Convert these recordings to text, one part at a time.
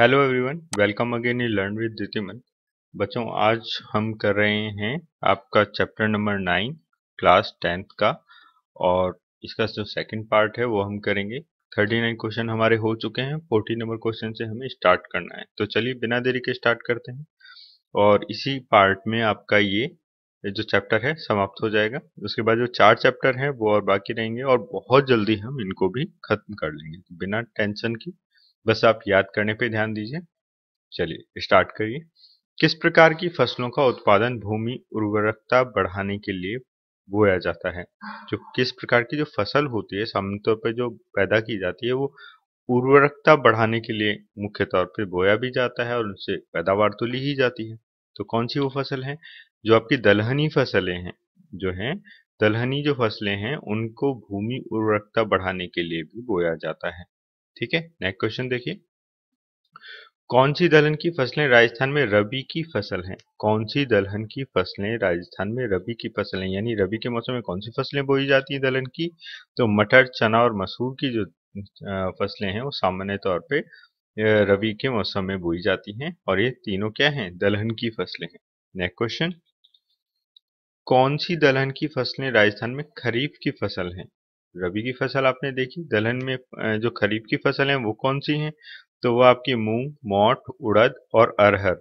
Hello everyone, welcome again in learn with Ditiman. बच्चों, आज हम कर रहे हैं आपका चैप्टर नंबर 9 क्लास 10th का, और इसका जो सेकंड पार्ट है वो हम करेंगे। 39 क्वेश्चन हमारे हो चुके हैं, 40 नंबर क्वेश्चन से हमें स्टार्ट करना है। तो चलिए बिना देरी के स्टार्ट करते हैं, और इसी पार्ट में आपका ये जो चैप्टर है समाप्त हो जाएगा। उसके बाद जो 4 चैप्टर हैं वो और बाकी रहेंगे, और बहुत जल्दी हम इनको भी खत्म कर लेंगे बिना टेंशन की। बस आप याद करने पे ध्यान दीजिए। चलिए स्टार्ट करिए। किस प्रकार की फसलों का उत्पादन भूमि उर्वरकता बढ़ाने के लिए बोया जाता है? जो किस प्रकार की जो फसल होती है सामान्य तौर पर जो पैदा की जाती है वो उर्वरकता बढ़ाने के लिए मुख्य तौर पे बोया भी जाता है, और उनसे पैदावार तो ली ही जाती है। तो कौन सी वो फसल है? जो आपकी दलहनी फसलें हैं, जो है दलहनी जो फसलें हैं उनको भूमि उर्वरकता बढ़ाने के लिए भी बोया जाता है। ठीक है, नेक्स्ट क्वेश्चन देखिए। कौन सी दलहन की फसलें राजस्थान में रबी की फसल हैं? कौन सी दलहन की फसलें राजस्थान में रबी की फसल हैं, यानी रबी के मौसम में कौन सी फसलें बोई जाती हैं दलहन की? तो मटर, चना और मसूर की जो फसलें हैं वो सामान्य तौर पे रबी के मौसम में बोई जाती हैं, और ये तीनों क्या हैं? दलहन की फसलें हैं। नेक्स्ट क्वेश्चन, कौन सी दलहन की फसलें राजस्थान में खरीफ की फसल हैं? रबी की फसल आपने देखी, दलहन में जो खरीफ की फसल है वो कौन सी है? तो वो आपकी मूंग, मोठ, उड़द और अरहर।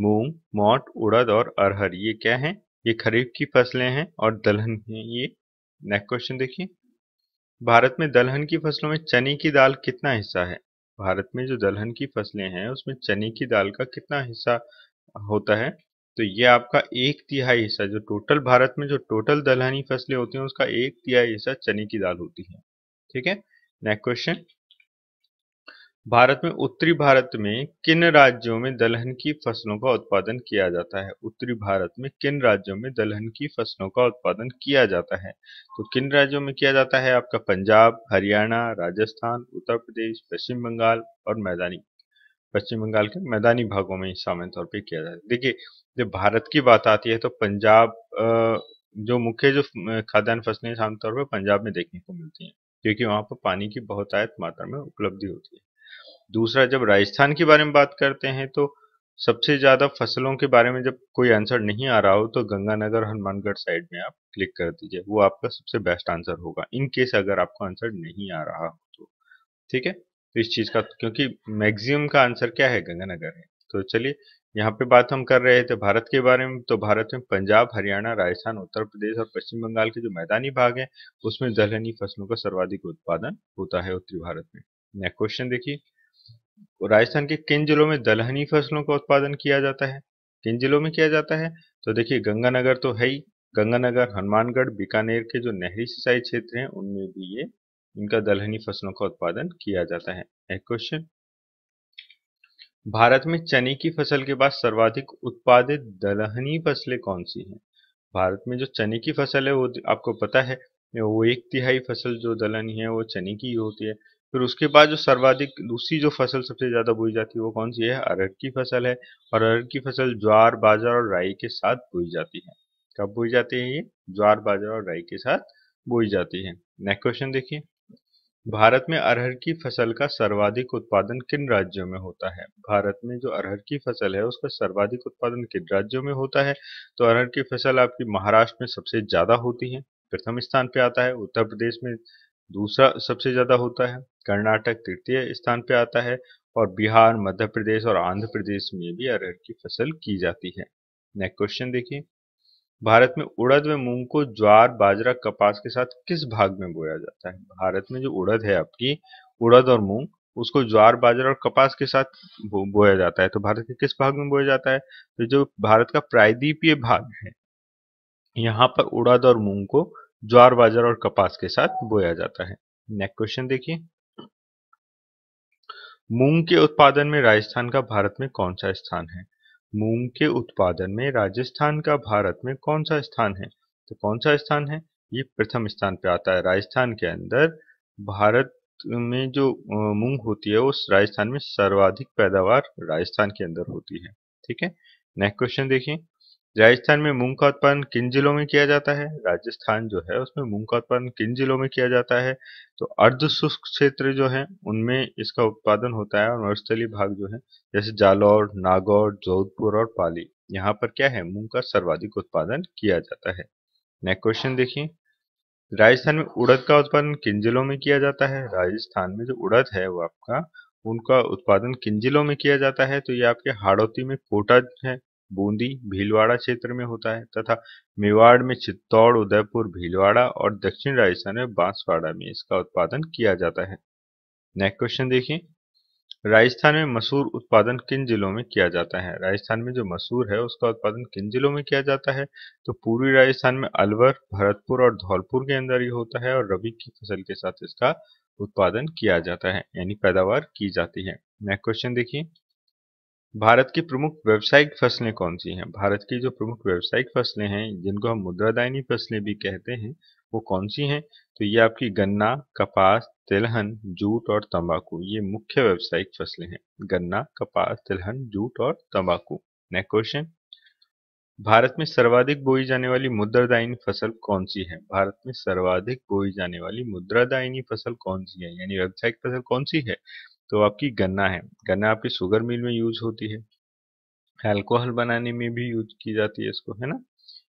मूंग, मोठ, उड़द और अरहर ये क्या है? ये खरीफ की फसलें हैं और दलहन है ये। नेक्स्ट क्वेश्चन देखिए। भारत में दलहन की फसलों में चने की दाल कितना हिस्सा है? भारत में जो दलहन की फसलें हैं उसमें चने की दाल का कितना हिस्सा होता है? तो ये आपका 1/3 हिस्सा, जो टोटल भारत में जो टोटल दलहनी फसलें होती हैं उसका 1/3 हिस्सा चने की दाल होती है। ठीक है, नेक्स्ट क्वेश्चन। भारत में उत्तरी भारत में किन राज्यों में दलहन की फसलों का उत्पादन किया जाता है? उत्तरी भारत में किन राज्यों में दलहन की फसलों का उत्पादन किया जाता है? तो किन राज्यों में किया जाता है? आपका पंजाब, हरियाणा, राजस्थान, उत्तर प्रदेश, पश्चिम बंगाल और मैदानी पश्चिम बंगाल के मैदानी भागों में सामान्य तौर पे किया जाता है। देखिए, जब भारत की बात आती है तो पंजाब जो मुख्य जो खाद्यान्न फसलें सामान्य तौर पर पंजाब में देखने को मिलती हैं, क्योंकि वहाँ पर पानी की बहुतायत मात्रा में उपलब्धि होती है। दूसरा, जब राजस्थान के बारे में बात करते हैं तो सबसे ज्यादा फसलों के बारे में जब कोई आंसर नहीं आ रहा हो तो गंगानगर, हनुमानगढ़ साइड में आप क्लिक कर दीजिए, वो आपका सबसे बेस्ट आंसर होगा, इनकेस अगर आपको आंसर नहीं आ रहा हो तो। ठीक है, तो इस चीज का, क्योंकि मैक्सिमम का आंसर क्या है? गंगानगर है। तो चलिए, यहाँ पे बात हम कर रहे थे भारत के बारे में। तो भारत में पंजाब, हरियाणा, राजस्थान, उत्तर प्रदेश और पश्चिम बंगाल के जो मैदानी भाग हैं उसमें दलहनी फसलों का सर्वाधिक उत्पादन होता है उत्तरी भारत में। नेक्स्ट क्वेश्चन देखिए। राजस्थान के किन जिलों में दलहनी फसलों का उत्पादन किया जाता है? किन जिलों में किया जाता है? तो देखिए, गंगानगर तो है ही, गंगानगर, हनुमानगढ़, बीकानेर के जो नहरी सिंचाई क्षेत्र हैं उनमें भी ये इनका दलहनी फसलों का उत्पादन किया जाता है। Next question. भारत में चने की फसल के बाद सर्वाधिक उत्पादित दलहनी फसलें कौन सी हैं? भारत में जो चने की फसल है वो आपको पता है, वो 1/3 फसल जो दलहनी है वो चने की होती है। फिर उसके बाद जो सर्वाधिक दूसरी जो फसल सबसे ज्यादा बोई जाती है वो कौन सी है? अरहर की फसल है, और अरहर की फसल ज्वार, बाजरा और राई के साथ बोई जाती है। कब बोई जाती है ये? ज्वार, बाजरा और राई के साथ बोई जाती है। नेक्स्ट क्वेश्चन देखिए। भारत में अरहर की फसल का सर्वाधिक उत्पादन किन राज्यों में होता है? भारत में जो अरहर की फसल है उसका सर्वाधिक उत्पादन किन राज्यों में होता है? तो अरहर की फसल आपकी महाराष्ट्र में सबसे ज्यादा होती है, प्रथम स्थान पे आता है, उत्तर प्रदेश में दूसरा सबसे ज्यादा होता है, कर्नाटक तृतीय स्थान पे आता है, और बिहार, मध्य प्रदेश और आंध्र प्रदेश में भी अरहर की फसल की जाती है। नेक्स्ट क्वेश्चन देखिए। भारत में उड़द व मूंग को ज्वार, बाजरा, कपास के साथ किस भाग में बोया जाता है? भारत में जो उड़द है आपकी, उड़द और मूंग, उसको ज्वार, बाजरा और कपास के साथ बोया जाता है। तो भारत के किस भाग में बोया जाता है? तो जो भारत का प्रायद्वीपीय भाग है यहाँ पर उड़द और मूंग को ज्वार, बाजरा और कपास के साथ बोया जाता है। नेक्स्ट क्वेश्चन देखिए। मूंग के उत्पादन में राजस्थान का भारत में कौन सा स्थान है? मूंग के उत्पादन में राजस्थान का भारत में कौन सा स्थान है? तो कौन सा स्थान है? ये प्रथम स्थान पे आता है। राजस्थान के अंदर भारत में जो मूंग होती है उस राजस्थान में सर्वाधिक पैदावार राजस्थान के अंदर होती है। ठीक है, नेक्स्ट क्वेश्चन देखिए। राजस्थान में मूंग का उत्पादन किन जिलों में किया जाता है? राजस्थान जो है उसमें मूंग का उत्पादन किन जिलों में किया जाता है? तो अर्धशुष्क क्षेत्र जो है उनमें इसका उत्पादन होता है और मरुस्थलीय भाग जो है जैसे जालौर, नागौर, जोधपुर और पाली, यहाँ पर क्या है मूंग का सर्वाधिक उत्पादन किया जाता है। नेक्स्ट क्वेश्चन देखिए, राजस्थान में उड़द का उत्पादन किन जिलों में किया जाता है? राजस्थान में जो उड़द है वो आपका उनका उत्पादन किन जिलों में किया जाता है? तो ये आपके हाड़ौती में कोटा है, बूंदी, भीलवाड़ा क्षेत्र में होता है तथा मेवाड़ में चित्तौड़, उदयपुर, भीलवाड़ा और दक्षिण राजस्थान में बांसवाड़ा में इसका उत्पादन किया जाता है। नेक्स्ट क्वेश्चन देखिए, राजस्थान में मसूर उत्पादन किन जिलों में किया जाता है? राजस्थान में जो मसूर है उसका उत्पादन किन जिलों में किया जाता है? तो पूर्वी राजस्थान में अलवर, भरतपुर और धौलपुर के अंदर ये होता है और रबी की फसल के साथ इसका उत्पादन किया जाता है यानी पैदावार की जाती है। नेक्स्ट क्वेश्चन देखिए, भारत की प्रमुख व्यावसायिक फसलें कौन सी हैं? भारत की जो प्रमुख व्यावसायिक फसलें हैं जिनको हम मुद्रादायिनी फसलें भी कहते हैं वो कौन सी हैं? तो ये आपकी गन्ना, कपास, तिलहन, जूट और तंबाकू, ये मुख्य व्यावसायिक फसलें हैं, गन्ना, कपास, तिलहन, जूट और तंबाकू। नेक्स्ट क्वेश्चन, भारत में सर्वाधिक बोई जाने वाली मुद्रादायिनी फसल कौन सी है? भारत में सर्वाधिक बोई जाने वाली मुद्रादायिनी फसल कौन सी है यानी व्यावसायिक फसल कौन सी है? तो आपकी गन्ना है, गन्ना आपकी शुगर मिल में यूज होती है, अल्कोहल बनाने में भी यूज की जाती है इसको, है ना।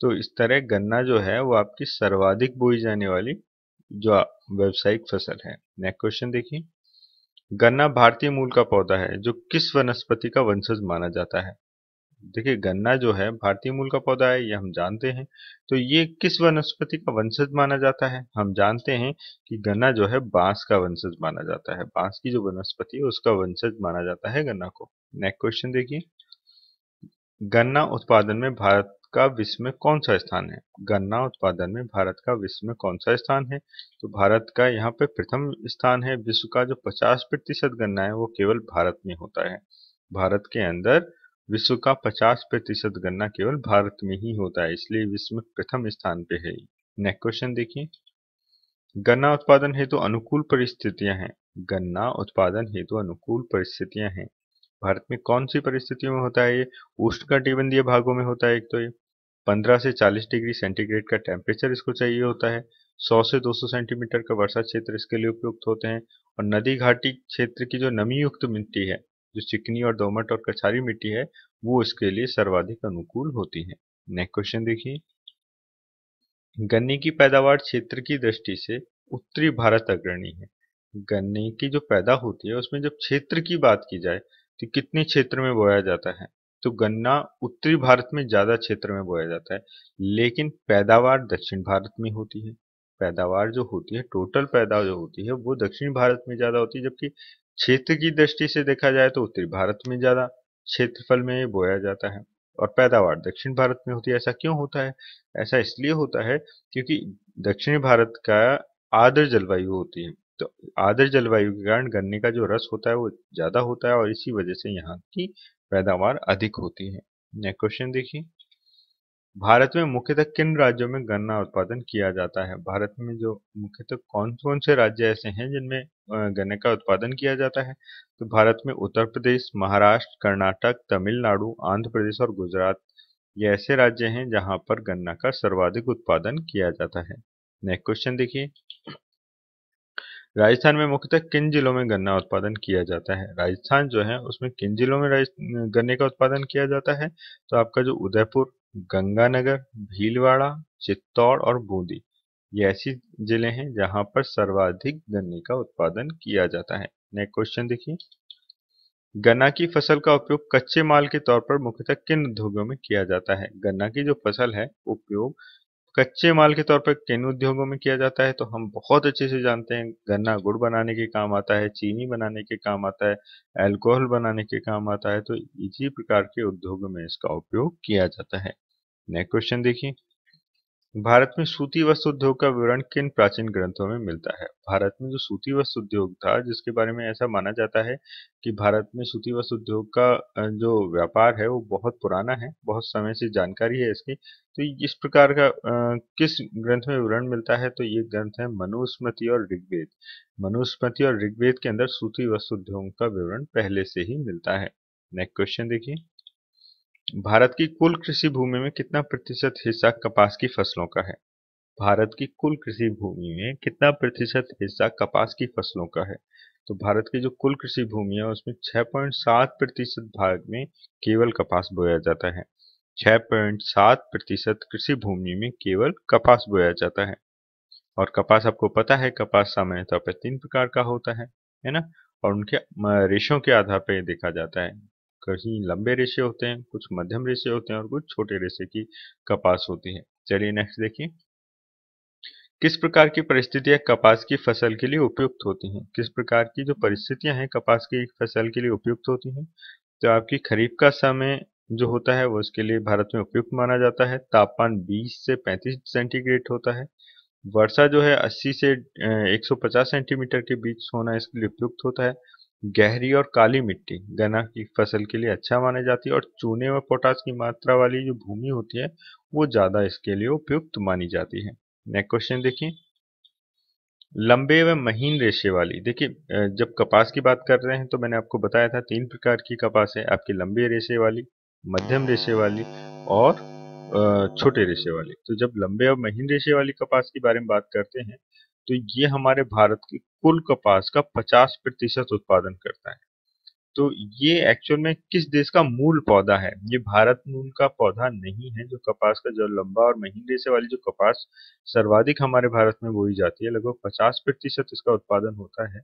तो इस तरह गन्ना जो है वो आपकी सर्वाधिक बोई जाने वाली जो व्यावसायिक फसल है। नेक्स्ट क्वेश्चन देखिए, गन्ना भारतीय मूल का पौधा है जो किस वनस्पति का वंशज माना जाता है? देखिए गन्ना जो है भारतीय मूल का पौधा है ये हम जानते हैं, तो ये किस वनस्पति का वंशज माना जाता है? हम जानते हैं कि गन्ना जो है बांस का वंशज माना जाता है, बांस की जो वनस्पति है उसका वंशज माना जाता है गन्ना को। नेक्स्ट क्वेश्चन देखिए, गन्ना उत्पादन में भारत का विश्व में कौन सा स्थान है? गन्ना उत्पादन में भारत का विश्व में कौन सा स्थान है? तो भारत का यहाँ पे प्रथम स्थान है। विश्व का जो 50% गन्ना है वो केवल भारत में होता है, भारत के अंदर विश्व का 50% गन्ना केवल भारत में ही होता है, इसलिए विश्व में प्रथम स्थान पे है। नेक्स्ट क्वेश्चन देखिए, गन्ना उत्पादन हेतु अनुकूल परिस्थितियां हैं। गन्ना उत्पादन हेतु अनुकूल परिस्थितियां हैं भारत में कौन सी परिस्थितियों में होता है? ये उष्णकटिबंधीय भागों में होता है। एक तो ये 15 से 40 डिग्री सेंटीग्रेड का टेम्परेचर इसको चाहिए होता है, 100 से 200 सेंटीमीटर का वर्षा क्षेत्र इसके लिए उपयुक्त होते हैं और नदी घाटी क्षेत्र की जो नमी युक्त मिट्टी है, जो चिकनी और दोमट और कछारी मिट्टी है वो इसके लिए सर्वाधिक अनुकूल होती है। नेक्स्ट क्वेश्चन देखिए, गन्ने की पैदावार क्षेत्र की दृष्टि से उत्तरी भारत अग्रणी है। गन्ने की जो पैदा होती है उसमें जब क्षेत्र की बात की जाए तो कितने क्षेत्र में बोया जाता है? तो गन्ना उत्तरी भारत में ज्यादा क्षेत्र में बोया जाता है, लेकिन पैदावार दक्षिण भारत में होती है। पैदावार जो होती है, टोटल पैदावार जो होती है वो दक्षिण भारत में ज्यादा होती है, जबकि क्षेत्र की दृष्टि से देखा जाए तो उत्तरी भारत में ज्यादा क्षेत्रफल में बोया जाता है और पैदावार दक्षिण भारत में होती है। ऐसा क्यों होता है? ऐसा इसलिए होता है क्योंकि दक्षिण भारत का आर्द्र जलवायु होती है, तो आर्द्र जलवायु के कारण गन्ने का जो रस होता है वो ज्यादा होता है और इसी वजह से यहाँ की पैदावार अधिक होती है। नेक्स्ट क्वेश्चन देखिए, भारत में मुख्यतः किन राज्यों में गन्ना उत्पादन किया जाता है? भारत में जो मुख्यतः कौन कौन से राज्य ऐसे हैं जिनमें गन्ने का उत्पादन किया जाता है? तो भारत में उत्तर प्रदेश, महाराष्ट्र, कर्नाटक, तमिलनाडु, आंध्र प्रदेश और गुजरात, ये ऐसे राज्य हैं जहाँ पर गन्ना का सर्वाधिक उत्पादन किया जाता है। नेक्स्ट क्वेश्चन देखिए, राजस्थान में मुख्यतः किन जिलों में गन्ना उत्पादन किया जाता है? राजस्थान जो है उसमें किन जिलों में गन्ने का उत्पादन किया जाता है? तो आपका जो उदयपुर, गंगानगर, भीलवाड़ा, चित्तौड़ और बूंदी, ये ऐसी जिले हैं जहां पर सर्वाधिक गन्ने का उत्पादन किया जाता है। नेक्स्ट क्वेश्चन देखिए, गन्ना की फसल का उपयोग कच्चे माल के तौर पर मुख्यतः किन उद्योगों में किया जाता है? गन्ना की जो फसल है उपयोग कच्चे माल के तौर पर किन उद्योगों में किया जाता है? तो हम बहुत अच्छे से जानते हैं गन्ना गुड़ बनाने के काम आता है, चीनी बनाने के काम आता है, अल्कोहल बनाने के काम आता है, तो इसी प्रकार के उद्योगों में इसका उपयोग किया जाता है। नेक्स्ट क्वेश्चन देखिए, भारत में सूती वस्त्र उद्योग का विवरण किन प्राचीन ग्रंथों में मिलता है? भारत में जो सूती वस्त्र उद्योग था जिसके बारे में ऐसा माना जाता है कि भारत में सूती वस्त्र उद्योग का जो व्यापार है वो बहुत पुराना है, बहुत समय से जानकारी है इसकी, तो इस प्रकार का किस ग्रंथ में विवरण मिलता है? तो ये ग्रंथ है मनुस्मृति और ऋग्वेद। मनुस्मृति और ऋग्वेद के अंदर सूती वस्त्र उद्योग का विवरण पहले से ही मिलता है। नेक्स्ट क्वेश्चन देखिए, भारत की कुल कृषि भूमि में कितना प्रतिशत हिस्सा कपास की फसलों का है? भारत की कुल कृषि भूमि में कितना प्रतिशत हिस्सा कपास की फसलों का है? तो भारत की जो कुल कृषि भूमि है उसमें 6.7% भाग में केवल कपास बोया जाता है। 6.7% कृषि भूमि में केवल कपास बोया जाता है। और कपास आपको पता है कपास सामान्यतः पर 3 प्रकार का होता है ना, और उनके रेशों के आधार पर देखा जाता है। कहीं लंबे रेशे होते हैं, कुछ मध्यम रेशे होते हैं और कुछ छोटे रेशे की कपास होती है। चलिए नेक्स्ट देखिए, किस प्रकार की परिस्थितियां कपास की फसल के लिए उपयुक्त होती हैं? किस प्रकार की जो परिस्थितियां हैं कपास की फसल के लिए उपयुक्त होती हैं? तो आपकी खरीफ का समय जो होता है वो उसके लिए भारत में उपयुक्त माना जाता है। तापमान 20 से 35 सेंटीग्रेड होता है। वर्षा जो है 80 से 150 सेंटीमीटर के बीच होना इसके लिए उपयुक्त होता है। गहरी और काली मिट्टी गन्ना की फसल के लिए अच्छा मानी जाती है। और चूने व पोटास की मात्रा वाली जो भूमि होती है वो ज़्यादा इसके लिए उपयुक्त मानी जाती है। नेक्स्ट क्वेश्चन देखिए, लंबे व महीन रेशे वाली। देखिए जब कपास की बात कर रहे हैं तो मैंने आपको बताया था 3 प्रकार की कपास है आपकी, लंबे रेशे वाली, मध्यम रेशे वाली और छोटे रेशे वाली। तो जब लंबे और महीन रेशे वाली कपास के बारे में बात करते हैं तो ये हमारे भारत की कुल कपास का 50% उत्पादन करता है। तो ये एक्चुअल में किस देश का मूल पौधा है? ये भारत मूल का पौधा नहीं है। जो कपास का जो लंबा और महीन रेशे वाली जो कपास सर्वाधिक हमारे भारत में बोई जाती है, लगभग 50% इसका उत्पादन होता है।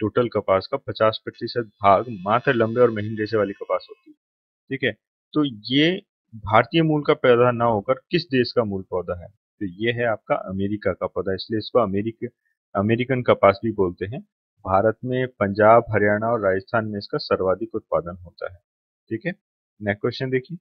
टोटल कपास का 50% भाग मात्र लंबे और महीन रेशे वाली कपास होती है। ठीक है, तो ये भारतीय मूल का पौधा ना होकर किस देश का मूल पौधा है? तो ये है आपका अमेरिका का पौधा, इसलिए इसको अमेरिकन कपास भी बोलते हैं। भारत में पंजाब, हरियाणा और राजस्थान में इसका सर्वाधिक उत्पादन होता है। ठीक है, नेक्स्ट क्वेश्चन देखिए,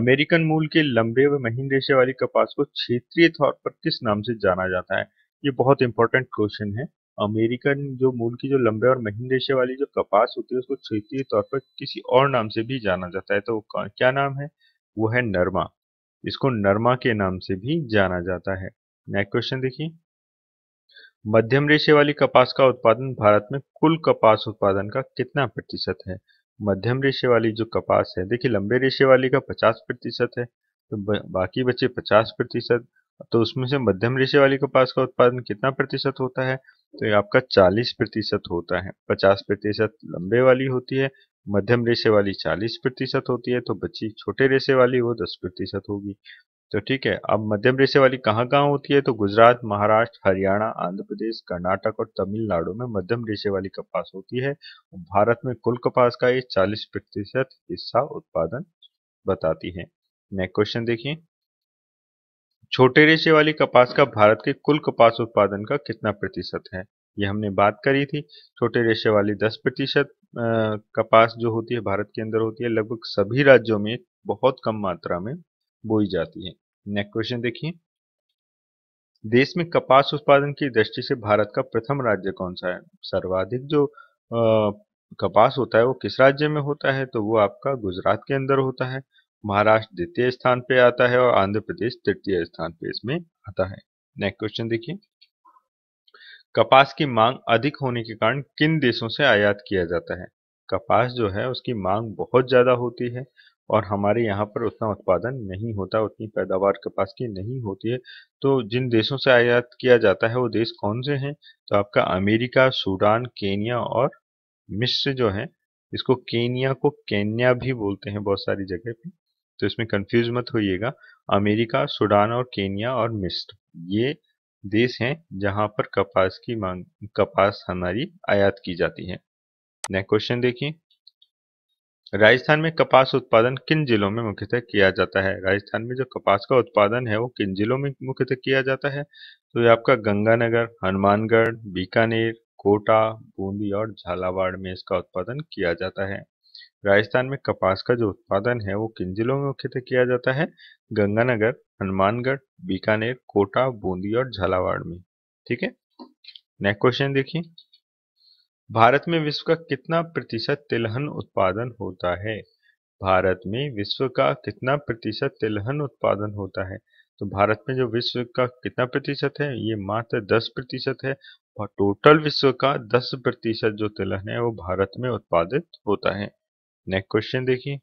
अमेरिकन मूल के लंबे व महीन रेशे वाली कपास को क्षेत्रीय तौर पर किस नाम से जाना जाता है? ये बहुत इंपॉर्टेंट क्वेश्चन है। अमेरिकन जो मूल की जो लंबे और महीन रेशे वाली जो कपास होती है उसको क्षेत्रीय तौर पर किसी और नाम से भी जाना जाता है। तो क्या नाम है? वो है नरमा। इसको नरमा के नाम से भी जाना जाता है। नेक्स्ट क्वेश्चन देखिए, मध्यम रेशे वाली कपास का उत्पादन भारत में कुल कपास उत्पादन का कितना प्रतिशत है? मध्यम रेशे वाली जो कपास है, देखिए लंबे रेशे वाली का 50% है, तो बाकी बचे 50%। तो उसमें से मध्यम रेशे वाली कपास का उत्पादन कितना प्रतिशत होता है? तो ये आपका 40% होता है। 50% लंबे वाली होती है, मध्यम रेशे वाली 40% होती है, तो बची छोटे रेशे वाली वो 10% होगी। तो ठीक है, अब मध्यम रेशे वाली कहाँ कहाँ होती है? तो गुजरात, महाराष्ट्र, हरियाणा, आंध्र प्रदेश, कर्नाटक और तमिलनाडु में मध्यम रेशे वाली कपास होती है। भारत में कुल कपास का ये 40% हिस्सा उत्पादन बताती है। नेक्स्ट क्वेश्चन देखिए, छोटे रेशे वाली कपास का भारत के कुल कपास उत्पादन का कितना प्रतिशत है? ये हमने बात करी थी, छोटे रेशे वाली 10% कपास जो होती है भारत के अंदर होती है, लगभग सभी राज्यों में बहुत कम मात्रा में बोई जाती है। नेक्स्ट क्वेश्चन देखिए, देश में कपास उत्पादन की दृष्टि से भारत का प्रथम राज्य कौन सा है? सर्वाधिक जो कपास होता है वो किस राज्य में होता है? तो वो आपका गुजरात के अंदर होता है। महाराष्ट्र द्वितीय स्थान पे आता है और आंध्र प्रदेश तृतीय स्थान पे इसमें आता है। नेक्स्ट क्वेश्चन देखिए, कपास की मांग अधिक होने के कारण किन देशों से आयात किया जाता है? कपास जो है उसकी मांग बहुत ज्यादा होती है और हमारे यहाँ पर उतना उत्पादन नहीं होता, उतनी पैदावार कपास की नहीं होती है। तो जिन देशों से आयात किया जाता है वो देश कौन से हैं? तो आपका अमेरिका, सूडान, केन्या और मिस्र जो है, इसको केन्या को केन्या भी बोलते हैं बहुत सारी जगह पे, तो इसमें कंफ्यूज मत होइएगा। अमेरिका, सूडान और केन्या और मिस्र, ये देश हैं जहाँ पर कपास हमारी आयात की जाती है। नेक्स्ट क्वेश्चन देखिए, राजस्थान में कपास उत्पादन किन जिलों में मुख्यतः किया जाता है? राजस्थान में जो कपास का उत्पादन है वो किन जिलों में मुख्यतः किया जाता है? तो ये आपका गंगानगर, हनुमानगढ़, बीकानेर, कोटा, बूंदी और झालावाड़ में इसका उत्पादन किया जाता है। राजस्थान में कपास का जो उत्पादन है वो किन जिलों में मुख्यतः किया जाता है? गंगानगर, हनुमानगढ़, बीकानेर, कोटा, बूंदी और झालावाड़ में। ठीक है, नेक्स्ट क्वेश्चन देखिए, भारत में विश्व का कितना प्रतिशत तिलहन उत्पादन होता है? भारत में विश्व का कितना प्रतिशत तिलहन उत्पादन होता है? तो भारत में जो विश्व का कितना प्रतिशत है ये मात्र 10% है और टोटल विश्व का 10% जो तिलहन है वो भारत में उत्पादित होता है। नेक्स्ट क्वेश्चन देखिए,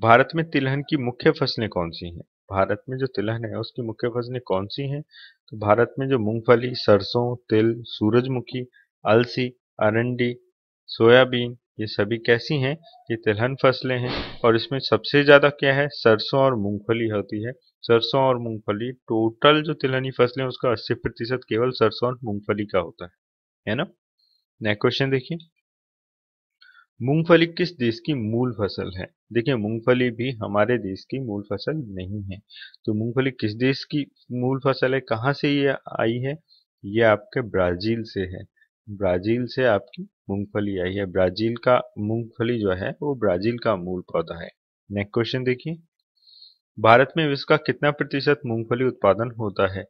भारत में तिलहन की मुख्य फसलें कौन सी हैं? भारत में जो तिलहन है उसकी मुख्य फसलें कौन सी हैं? तो भारत में जो मूंगफली, सरसों, तिल, सूरजमुखी, अलसी, अरंडी, सोयाबीन, ये सभी कैसी हैं? ये तिलहन फसलें हैं। और इसमें सबसे ज़्यादा क्या है? सरसों और मूंगफली होती है। सरसों और मूंगफली, टोटल जो तिलहनी फसलें उसका 80% केवल सरसों और मूंगफली का होता है ना। नेक्स्ट क्वेश्चन देखिए, मूंगफली किस देश की मूल फसल है? देखिए मूंगफली भी हमारे देश की मूल फसल नहीं है। तो मूंगफली किस देश की मूल फसल है? कहाँ से ये आई है? ये आपके ब्राजील से है। ब्राजील से आपकी मूंगफली आई है। ब्राजील का मूंगफली जो है वो ब्राजील का मूल पौधा है। नेक्स्ट क्वेश्चन देखिए, भारत में विश्व का कितना प्रतिशत मूंगफली उत्पादन होता है?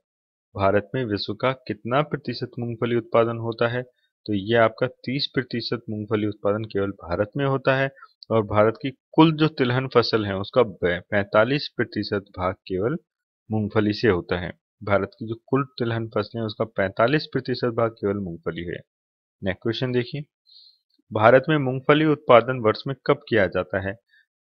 भारत में विश्व का कितना प्रतिशत मूंगफली उत्पादन होता है? तो ये आपका 30% मूंगफली उत्पादन केवल भारत में होता है। और भारत की कुल जो तिलहन फसल है उसका 45% भाग केवल मूंगफली से होता है। भारत की जो कुल तिलहन फसलें हैं उसका 45% भाग केवल मूंगफली है। नेक्स्ट क्वेश्चन देखिए, भारत में मूंगफली उत्पादन वर्ष में कब किया जाता है?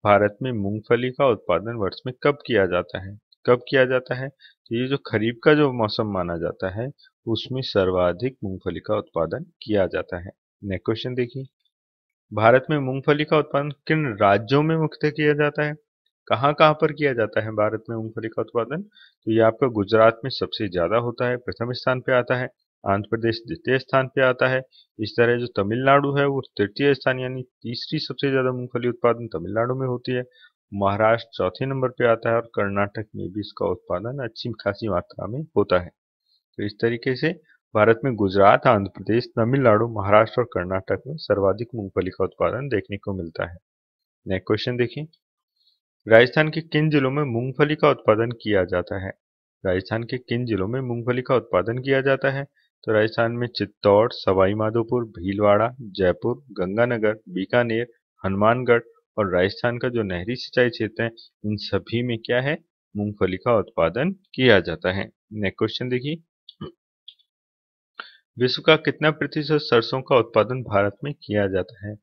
भारत में मूंगफली का उत्पादन वर्ष में कब किया जाता है? कब किया जाता है? तो ये जो खरीफ का जो मौसम माना जाता है उसमें सर्वाधिक मूंगफली का उत्पादन किया जाता है। नेक्स्ट क्वेश्चन देखिए, भारत में मूंगफली का उत्पादन किन राज्यों में मुख्यतः किया जाता है? कहाँ कहाँ पर किया जाता है भारत में मूंगफली का उत्पादन? तो ये आपका गुजरात में सबसे ज्यादा होता है, प्रथम स्थान पे आता है। आंध्र प्रदेश द्वितीय स्थान पे आता है। इस तरह जो तमिलनाडु है वो तृतीय स्थान, यानी तीसरी सबसे ज्यादा मूंगफली उत्पादन तमिलनाडु में होती है। महाराष्ट्र चौथे नंबर पे आता है और कर्नाटक में भी इसका उत्पादन अच्छी खासी मात्रा में होता है। तो इस तरीके से भारत में गुजरात, आंध्र प्रदेश, तमिलनाडु, महाराष्ट्र और कर्नाटक में सर्वाधिक मूंगफली का उत्पादन देखने को मिलता है। नेक्स्ट क्वेश्चन देखिए, राजस्थान के किन जिलों में मूंगफली का उत्पादन किया जाता है? राजस्थान के किन जिलों में मूंगफली का उत्पादन किया जाता है? तो राजस्थान में चित्तौड़, सवाईमाधोपुर, भीलवाड़ा, जयपुर, गंगानगर, बीकानेर, हनुमानगढ़ और राजस्थान का जो नहरी सिंचाई क्षेत्र है, इन सभी में क्या है? मूंगफली का उत्पादन किया जाता है। नेक्स्ट क्वेश्चन देखिए, विश्व का कितना प्रतिशत सरसों का उत्पादन भारत में किया जाता है?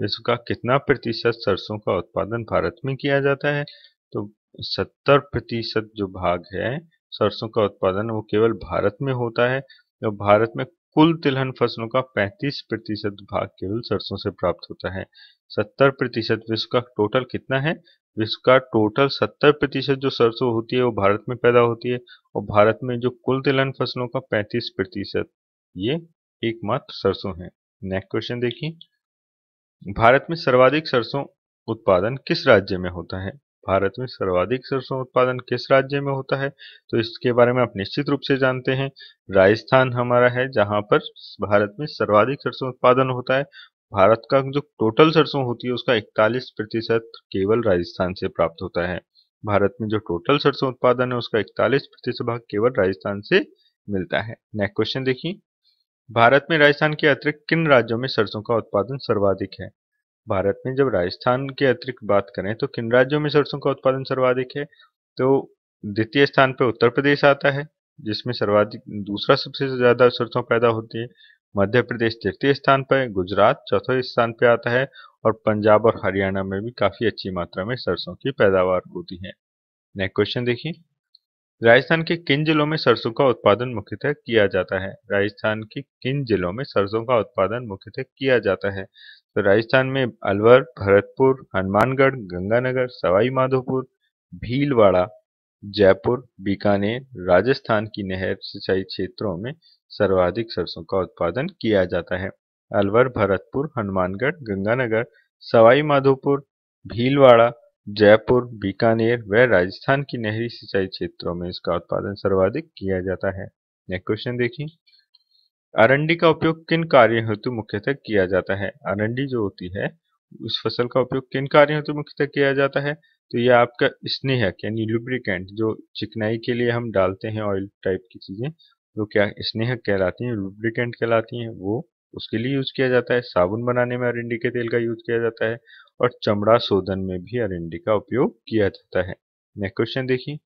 विश्व का कितना प्रतिशत सरसों का उत्पादन भारत में किया जाता है? तो 70% जो भाग है सरसों का उत्पादन वो केवल भारत में होता है। तो भारत में कुल तिलहन फसलों का 35% भाग केवल सरसों से प्राप्त होता है। 70% विश्व का टोटल कितना है? विश्व का टोटल 70% जो सरसों होती है वो भारत में पैदा होती है। और भारत में जो कुल तिलहन फसलों का 35% ये एकमात्र सरसों है। नेक्स्ट क्वेश्चन देखिए, भारत में सर्वाधिक सरसों उत्पादन किस राज्य में होता है? भारत में सर्वाधिक सरसों उत्पादन किस राज्य में होता है? तो इसके बारे में आप निश्चित रूप से जानते हैं। राजस्थान हमारा है जहां पर भारत में सर्वाधिक सरसों उत्पादन होता है। भारत का जो टोटल सरसों होती है उसका 41% केवल राजस्थान से प्राप्त होता है। भारत में जो टोटल सरसों उत्पादन है उसका 41% भाग केवल राजस्थान से मिलता है। नेक्स्ट क्वेश्चन देखिए, भारत में राजस्थान के अतिरिक्त किन राज्यों में सरसों का उत्पादन सर्वाधिक है? भारत में जब राजस्थान के अतिरिक्त बात करें तो किन राज्यों में सरसों का उत्पादन सर्वाधिक है? तो द्वितीय स्थान पर उत्तर प्रदेश आता है जिसमें सर्वाधिक दूसरा सबसे ज़्यादा सरसों पैदा होती है। मध्य प्रदेश तृतीय स्थान पर, गुजरात चौथे स्थान पर आता है और पंजाब और हरियाणा में भी काफ़ी अच्छी मात्रा में सरसों की पैदावार होती है। नेक्स्ट क्वेश्चन देखिए, राजस्थान के किन जिलों में सरसों का उत्पादन मुख्यतः किया जाता है? राजस्थान के किन जिलों में सरसों का उत्पादन मुख्यतः किया जाता है? तो राजस्थान में अलवर, भरतपुर, हनुमानगढ़, गंगानगर, सवाई माधोपुर, भीलवाड़ा, जयपुर, बीकानेर, राजस्थान की नहर सिंचाई क्षेत्रों में सर्वाधिक सरसों का उत्पादन किया जाता है। अलवर, भरतपुर, हनुमानगढ़, गंगानगर, सवाई माधोपुर, भीलवाड़ा, जयपुर, बीकानेर व राजस्थान की नहरी सिंचाई क्षेत्रों में इसका उत्पादन सर्वाधिक किया जाता है। नेक्स्ट क्वेश्चन देखिए, अरंडी का उपयोग किन कार्यों हेतु मुख्यतः किया जाता है? अरंडी जो होती है उस फसल का उपयोग किन कार्यों हेतु मुख्यतः किया जाता है? तो यह आपका स्नेहक यानी लुब्रिकेंट, जो चिकनाई के लिए हम डालते हैं ऑयल टाइप की चीजें, जो क्या स्नेहक कहलाती हैं, लुब्रिकेंट कहलाती हैं, वो उसके लिए यूज किया जाता है। साबुन बनाने में अरंडी के तेल का यूज किया जाता है और चमड़ा शोधन में भी अरंडी का उपयोग किया जाता है। नेक्स्ट क्वेश्चन देखिए,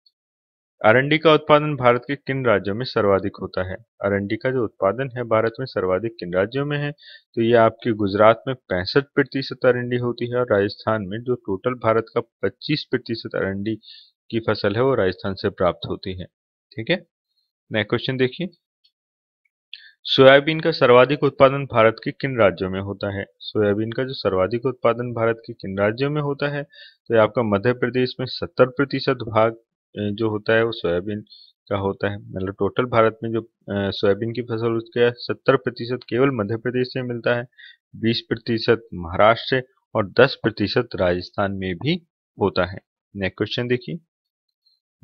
अरंडी का उत्पादन भारत के किन राज्यों में सर्वाधिक होता है? अरंडी का जो उत्पादन है भारत में सर्वाधिक किन राज्यों में है? तो ये आपके गुजरात में 65% अरंडी होती है और राजस्थान में जो टोटल भारत का 25% अरंडी की फसल है वो राजस्थान से प्राप्त होती है। ठीक है, नेक्स्ट क्वेश्चन देखिए। सोयाबीन का सर्वाधिक उत्पादन भारत के किन राज्यों में होता है? सोयाबीन का जो सर्वाधिक उत्पादन भारत के किन राज्यों में होता है? तो आपका मध्य प्रदेश में 70% भाग जो होता है वो सोयाबीन का होता है। मतलब टोटल भारत में जो सोयाबीन की फसल उसका 70% केवल मध्य प्रदेश से मिलता है, 20% महाराष्ट्र से और 10% राजस्थान में भी होता है। नेक्स्ट क्वेश्चन देखिए।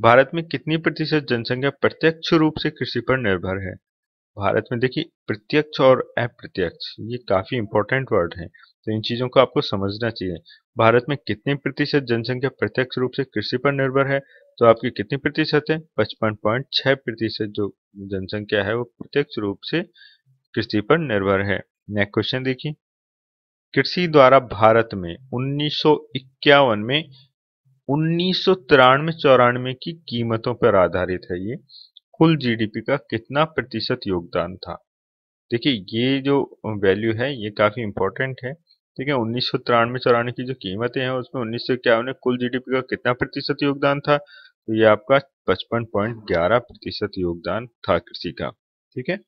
भारत में कितनी प्रतिशत जनसंख्या प्रत्यक्ष रूप से कृषि पर निर्भर है? भारत में देखिए प्रत्यक्ष और अप्रत्यक्ष ये काफी इंपॉर्टेंट वर्ड हैं, तो इन चीजों को आपको समझना चाहिए। भारत में कितने प्रतिशत जनसंख्या प्रत्यक्ष रूप से कृषि पर निर्भर है? तो आपकी कितनी प्रतिशत है? 55.6% जो जनसंख्या है वो प्रत्यक्ष रूप से कृषि पर निर्भर है। नेक्स्ट क्वेश्चन देखिए। कृषि द्वारा भारत में 1951 में 1993-94 की कीमतों पर आधारित है ये कुल जीडीपी का कितना प्रतिशत योगदान था? देखिए ये जो वैल्यू है ये काफी इंपॉर्टेंट है। ठीक है, 1993-94 की जो कीमतें हैं उसमें 1951 में कुल जीडीपी का कितना प्रतिशत योगदान था? तो ये आपका 55.11% योगदान था कृषि का। ठीक है,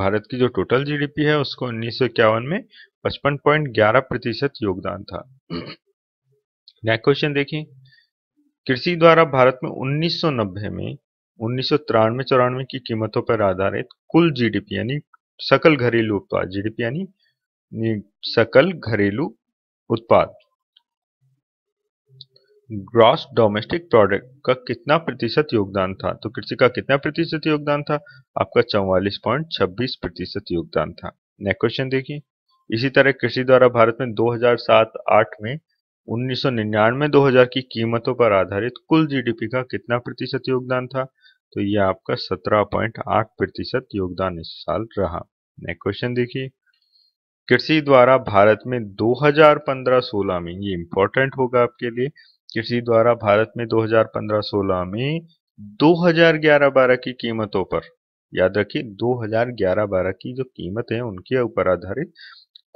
भारत की जो टोटल जीडीपी है उसको 1951 में 55.11% योगदान था। नेक्स्ट क्वेश्चन देखिए। कृषि द्वारा भारत में 1990 में 1993-94 की कीमतों पर आधारित कुल जीडीपी यानी सकल घरेलू उत्पाद, जीडीपी यानी सकल घरेलू उत्पाद ग्रॉस डोमेस्टिक प्रोडक्ट का कितना प्रतिशत योगदान था? तो कृषि का कितना प्रतिशत योगदान था? आपका 44.26% योगदान था। नेक्स्ट क्वेश्चन देखिए। इसी तरह कृषि द्वारा भारत में 2007-08 में 1999-2000 की कीमतों पर आधारित कुल जीडीपी का कितना प्रतिशत योगदान था? तो ये आपका 17.8% योगदान इस साल रहा। नेक्स्ट क्वेश्चन देखिए। कृषि द्वारा भारत में 2015-16 में, ये इंपॉर्टेंट होगा आपके लिए, कृषि द्वारा भारत में 2015-16 में 2011-12 की कीमतों पर, याद रखिए 2011-12 की जो कीमत है उनके ऊपर आधारित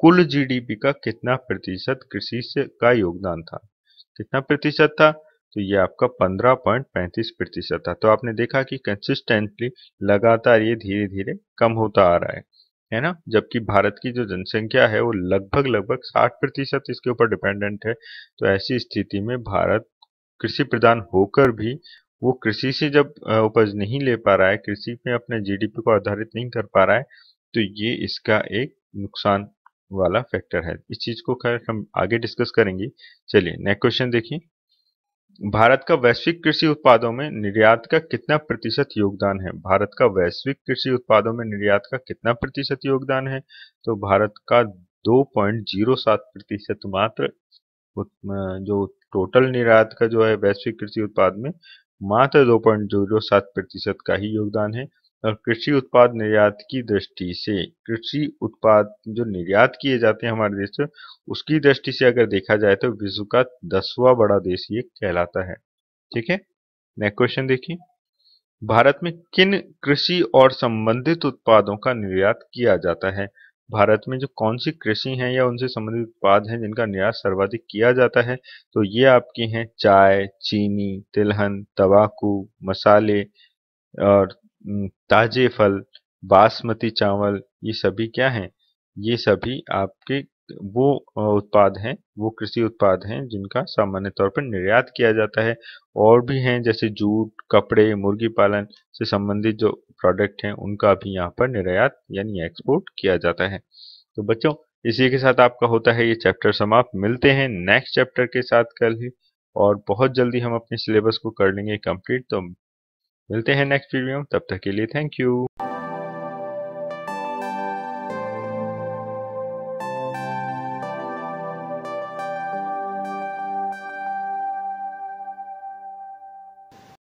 कुल जीडीपी का कितना प्रतिशत कृषि से का योगदान था? कितना प्रतिशत था? तो ये आपका 15.35% था। तो आपने देखा कि कंसिस्टेंटली लगातार ये धीरे धीरे कम होता आ रहा है ना, जबकि भारत की जो जनसंख्या है वो लगभग 60% इसके ऊपर डिपेंडेंट है। तो ऐसी स्थिति में भारत कृषि प्रधान होकर भी वो कृषि से जब उपज नहीं ले पा रहा है, कृषि में अपने जीडीपी को आधारित नहीं कर पा रहा है, तो ये इसका एक नुकसान वाला फैक्टर है। इस चीज को खैर हम आगे डिस्कस करेंगे। चलिए नेक्स्ट क्वेश्चन देखिए। भारत का वैश्विक कृषि उत्पादों में निर्यात का कितना प्रतिशत योगदान है? भारत का वैश्विक कृषि उत्पादों में निर्यात का कितना प्रतिशत योगदान है? तो भारत का 2.07% मात्र जो टोटल निर्यात का जो है वैश्विक कृषि उत्पाद में मात्र 2.07% का ही योगदान है। और कृषि उत्पाद निर्यात की दृष्टि से, कृषि उत्पाद जो निर्यात किए जाते हैं हमारे देश से, उसकी दृष्टि से अगर देखा जाए तो विश्व का 10वां बड़ा देश ये कहलाता है। ठीक है, नेक्स्ट क्वेश्चन देखिए। भारत में किन कृषि और संबंधित उत्पादों का निर्यात किया जाता है? भारत में जो कौन सी कृषि हैं या उनसे संबंधित उत्पाद हैं जिनका निर्यात सर्वाधिक किया जाता है? तो ये आपकी हैं चाय, चीनी, तिलहन, तंबाकू, मसाले और ताजे फल, बासमती चावल, ये सभी क्या हैं? ये सभी आपके वो उत्पाद हैं, वो कृषि उत्पाद हैं जिनका सामान्य तौर पर निर्यात किया जाता है। और भी हैं जैसे जूट, कपड़े, मुर्गी पालन से संबंधित जो प्रोडक्ट हैं उनका भी यहाँ पर निर्यात यानी एक्सपोर्ट किया जाता है। तो बच्चों इसी के साथ आपका होता है ये चैप्टर समाप्त। मिलते हैं नेक्स्ट चैप्टर के साथ कल ही, और बहुत जल्दी हम अपने सिलेबस को कर लेंगे कंप्लीट। तो मिलते हैं नेक्स्ट वीडियो में, तब तक के लिए थैंक यू।